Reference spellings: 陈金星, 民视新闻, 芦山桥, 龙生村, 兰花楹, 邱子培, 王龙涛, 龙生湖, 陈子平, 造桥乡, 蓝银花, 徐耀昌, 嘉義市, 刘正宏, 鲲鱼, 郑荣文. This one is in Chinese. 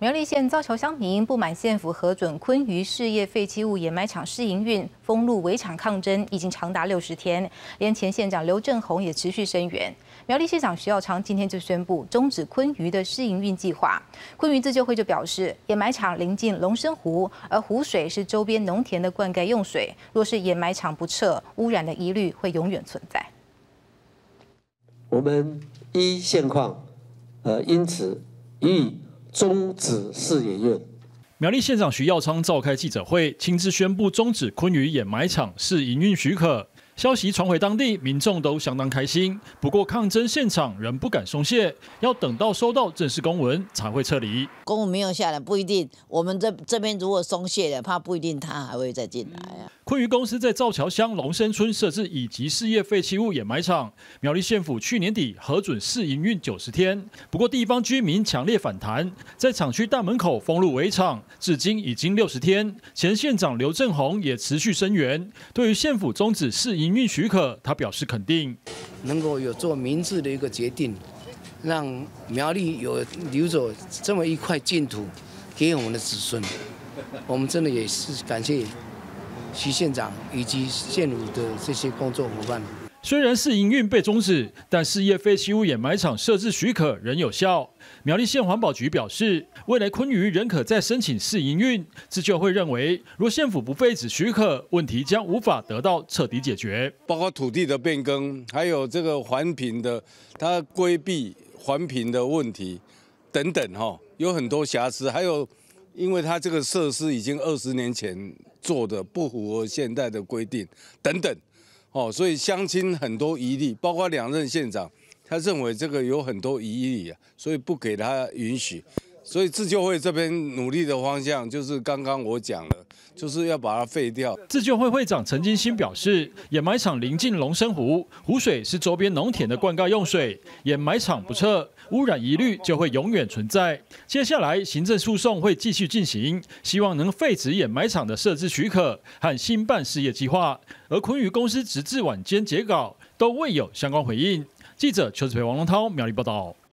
苗栗县造桥乡民不满县府核准鲲鱼事业废弃物掩埋场试营运，封路围场抗争已经长达60天，连前县长刘正宏也持续声援。苗栗县长徐耀昌今天就宣布终止鲲鱼的试营运计划。鲲鱼自救会就表示，掩埋场临近龙生湖，而湖水是周边农田的灌溉用水，若是掩埋场不撤，污染的疑虑会永远存在。我们依现况，因此予以 终止试营运。苗栗县长徐耀昌召开记者会，亲自宣布终止鲲鱼掩埋场试营运许可。消息传回当地，民众都相当开心。不过抗争现场仍不敢松懈，要等到收到正式公文才会撤离。公文没有下来，不一定。我们这边如果松懈了，怕不一定他还会再进来啊。鲲鱼公司在造桥乡龙生村设置乙级事业废弃物掩埋场，苗栗县府去年底核准试营运90天。不过地方居民强烈反弹，在厂区大门口封路围场，至今已经60天。前县长刘正宏也持续声援，对于县府终止试营 营运许可，他表示肯定，能够有做明智的一个决定，让苗栗有留着这么一块净土给我们的子孙，我们真的也是感谢徐县长以及县府的这些工作伙伴。虽然是营运被终止，但事业废弃物掩埋场设置许可仍有效。 苗栗县环保局表示，未来鲲鱼仍可再申请试营运。自救会认为，若县府不废止许可，问题将无法得到彻底解决，包括土地的变更，还有这个环评的，它规避环评的问题等等，有很多瑕疵。还有，因为它这个设施已经20年前做的，不符合现代的规定等等，所以乡亲很多疑虑，包括2任县长。 他认为这个有很多疑义，所以不给他允许。所以自救会这边努力的方向就是刚刚我讲了，就是要把它废掉。自救会会长陈金星表示，掩埋场临近龙生湖，湖水是周边农田的灌溉用水，掩埋场不撤，污染疑虑就会永远存在。接下来行政诉讼会继续进行，希望能废止掩埋场的设置许可和新办事业计划。而鲲鱼公司直至晚间截稿，都未有相关回应。 记者邱子培、王龙涛苗栗报道。